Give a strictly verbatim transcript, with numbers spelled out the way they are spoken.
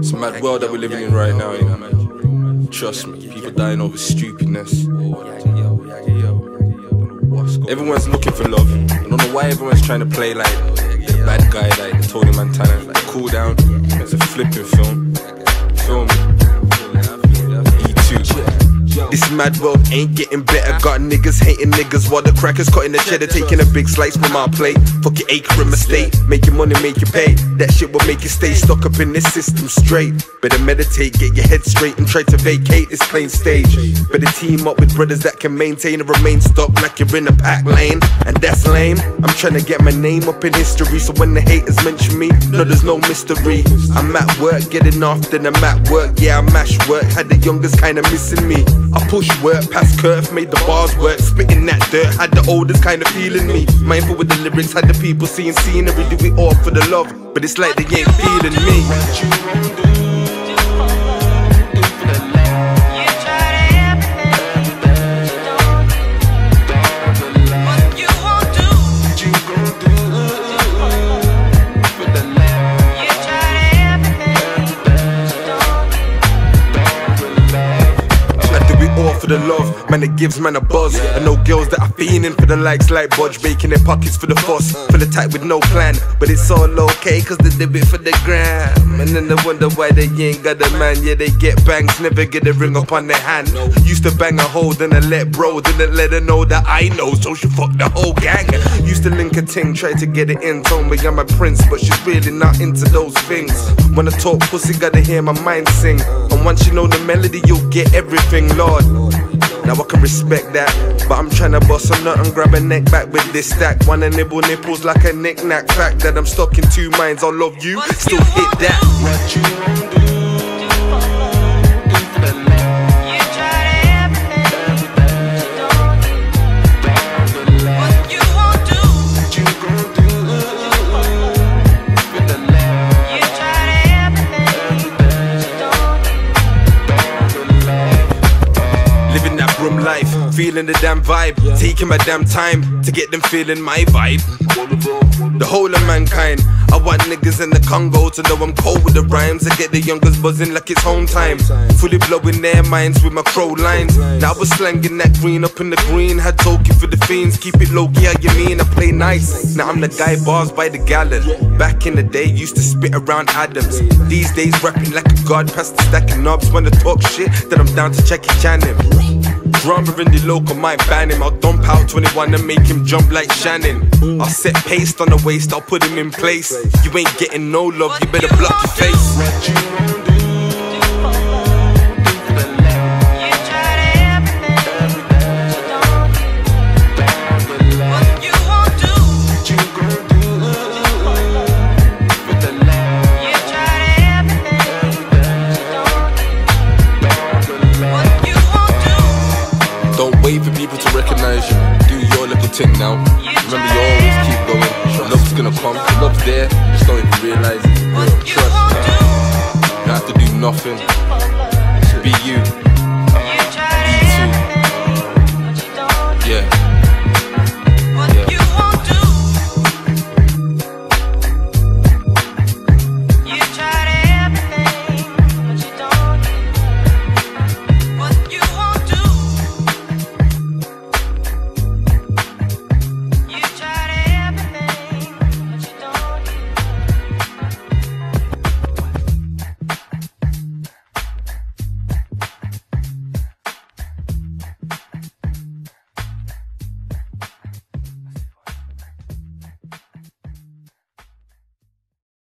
It's a mad world that we're living in right now, you know. Trust me, people dying over stupidness. Everyone's looking for love. I don't know why everyone's trying to play like the bad guy, like Tony Montana. Like, cool down. It's a flipping film. Film. E two. This mad world ain't getting better. Got niggas hating niggas while the crackers cutting the cheddar, taking a big slice from our plate. Fuck your acre and estate, make your money, make your pay. That shit will make you stay stuck up in this system straight. Better meditate, get your head straight, and try to vacate this plain stage. Better team up with brothers that can maintain and remain stuck like you're in a pack lane. And that's lame. I'm trying to get my name up in history, so when the haters mention me, no, there's no mystery. I'm at work getting off, then I'm at work. Yeah, I mash work, had the youngest kinda missing me. I push work past curve, made the bars work, spitting that dirt, had the oldest kind of feeling me. Mindful with the lyrics, had the people seeing scenery, do it all for the love, but it's like they ain't feeling me. For the love, man, it gives man a buzz. I know girls that are fiending for the likes like Budge, baking their pockets for the fuss, full of tight with no plan. But it's all okay, cause they did it for the gram. And then they wonder why they ain't got a man. Yeah, they get bangs, never get a ring up on their hand. Used to bang a hole, then I let bro, then I let her know that I know, so she fucked the whole gang. Used to link a ting, try to get it in, told me I'm a prince, but she's really not into those things. When I talk pussy, gotta hear my mind sing. And once you know the melody, you'll get everything, Lord. Now I can respect that, but I'm tryna bust a nut and grab a neck back with this stack. Wanna nibble nipples like a knick-knack. Fact that I'm stuck in two minds. I love you, still hit that. What you wanna do? Life, feeling the damn vibe, taking my damn time to get them feeling my vibe. The whole of mankind. I want niggas in the Congo to know I'm cold with the rhymes. I get the youngers buzzing like it's home time, fully blowing their minds with my crow lines. Now I was slanging that green up in the green, had token for the fiends. Keep it low key, how you mean? I play nice. Now I'm the guy bars by the gallon. Back in the day, used to spit around Adams. These days rapping like a god, past the stacking knobs. When I talk shit, then I'm down to check it, Chan him. Drummer in the local might ban him. I'll dump out twenty-one and make him jump like Shannon. I'll set paste on the waist, I'll put him in place. You ain't getting no love, you better block your face. What you wanna do? Don't wait for people to recognize you. Do your little thing now. Remember, you always keep going. Love's gonna come. Love's there. Just don't even realize it. Trust me. You don't have to do nothing.